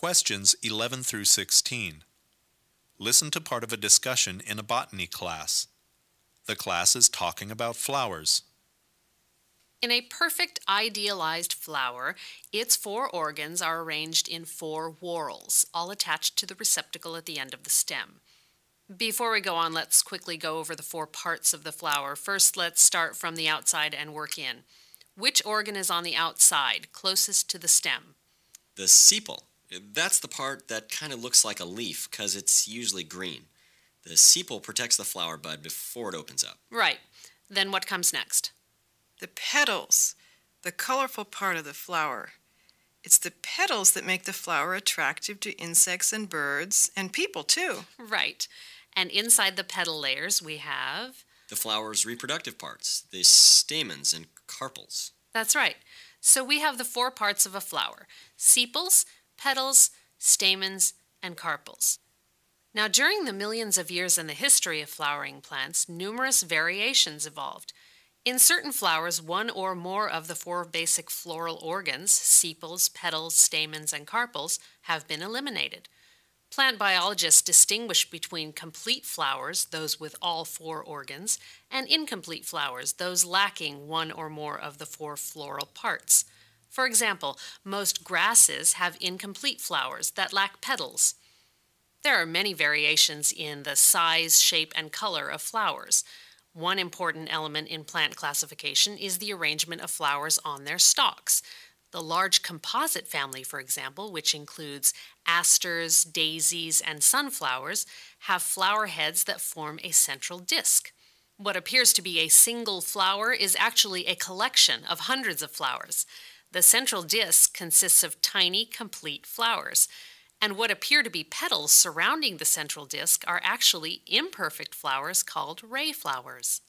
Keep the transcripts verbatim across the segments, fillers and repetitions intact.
Questions eleven through sixteen. Listen to part of a discussion in a botany class. The class is talking about flowers. In a perfect idealized flower, its four organs are arranged in four whorls, all attached to the receptacle at the end of the stem. Before we go on, let's quickly go over the four parts of the flower. First, let's start from the outside and work in. Which organ is on the outside, closest to the stem? The sepal. That's the part that kind of looks like a leaf because it's usually green. The sepal protects the flower bud before it opens up. Right. Then what comes next? The petals, the colorful part of the flower. It's the petals that make the flower attractive to insects and birds and people too. Right. And inside the petal layers we have? The flower's reproductive parts, the stamens and carpels. That's right. So we have the four parts of a flower: sepals, petals, stamens, and carpels. Now, during the millions of years in the history of flowering plants, numerous variations evolved. In certain flowers, one or more of the four basic floral organs, sepals, petals, stamens, and carpels, have been eliminated. Plant biologists distinguish between complete flowers, those with all four organs, and incomplete flowers, those lacking one or more of the four floral parts. For example, most grasses have incomplete flowers that lack petals. There are many variations in the size, shape, and color of flowers. One important element in plant classification is the arrangement of flowers on their stalks. The large composite family, for example, which includes asters, daisies, and sunflowers, have flower heads that form a central disc. What appears to be a single flower is actually a collection of hundreds of flowers. The central disc consists of tiny, complete flowers. And what appear to be petals surrounding the central disc are actually imperfect flowers called ray flowers.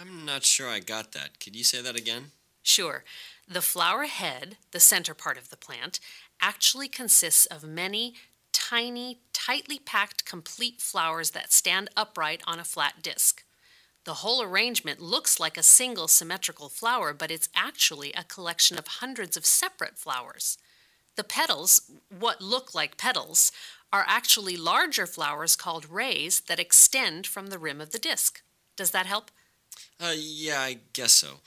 I'm not sure I got that. Could you say that again? Sure. The flower head, the center part of the plant, actually consists of many tiny, tightly packed complete flowers that stand upright on a flat disc. The whole arrangement looks like a single symmetrical flower, but it's actually a collection of hundreds of separate flowers. The petals, what look like petals, are actually larger flowers called rays that extend from the rim of the disc. Does that help? Uh, yeah, I guess so.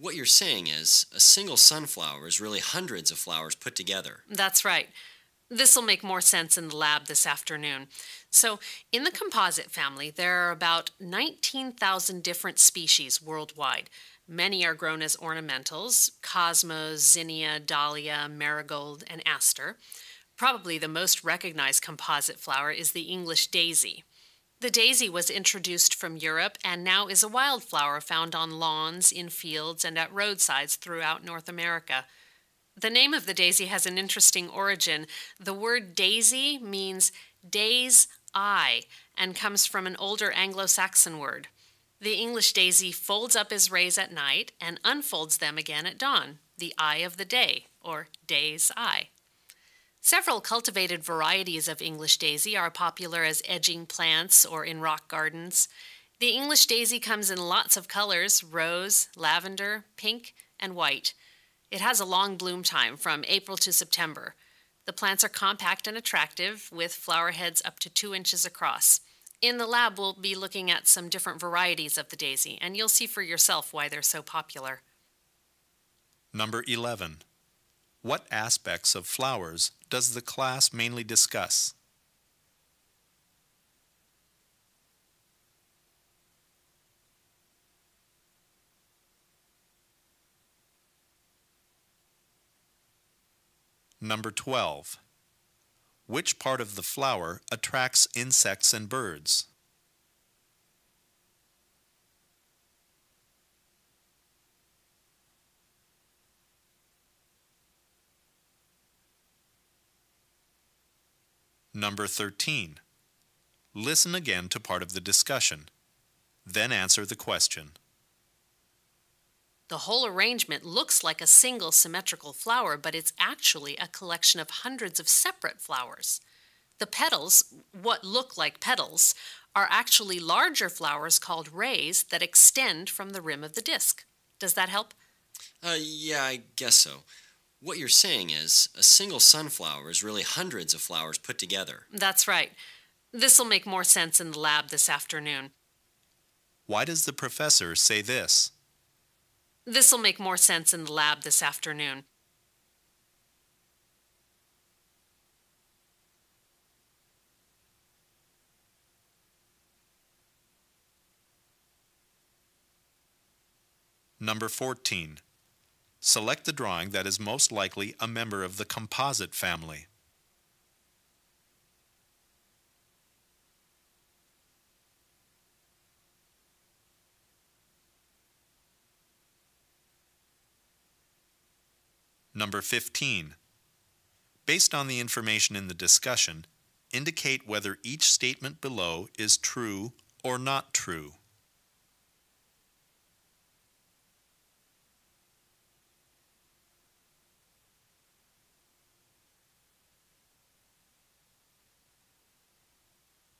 What you're saying is a single sunflower is really hundreds of flowers put together. That's right. This will make more sense in the lab this afternoon. So, in the composite family, there are about nineteen thousand different species worldwide. Many are grown as ornamentals: cosmos, zinnia, dahlia, marigold, and aster. Probably the most recognized composite flower is the English daisy. The daisy was introduced from Europe and now is a wildflower found on lawns, in fields, and at roadsides throughout North America. The name of the daisy has an interesting origin. The word daisy means day's eye and comes from an older Anglo-Saxon word. The English daisy folds up his rays at night and unfolds them again at dawn, the eye of the day, or day's eye. Several cultivated varieties of English daisy are popular as edging plants or in rock gardens. The English daisy comes in lots of colors: rose, lavender, pink, and white. It has a long bloom time from April to September. The plants are compact and attractive, with flower heads up to two inches across. In the lab, we'll be looking at some different varieties of the daisy, and you'll see for yourself why they're so popular. Number eleven. What aspects of flowers does the class mainly discuss? Number twelve. Which part of the flower attracts insects and birds? Number thirteen. Listen again to part of the discussion. Then answer the question. The whole arrangement looks like a single symmetrical flower, but it's actually a collection of hundreds of separate flowers. The petals, what look like petals, are actually larger flowers called rays that extend from the rim of the disc. Does that help? Uh, yeah, I guess so. What you're saying is, a single sunflower is really hundreds of flowers put together. That's right. This'll make more sense in the lab this afternoon. Why does the professor say this? This'll make more sense in the lab this afternoon. Number fourteen. Select the drawing that is most likely a member of the composite family. Number fifteen. Based on the information in the discussion, indicate whether each statement below is true or not true.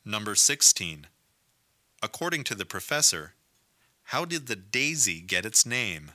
Number sixteen. According to the professor, how did the daisy get its name?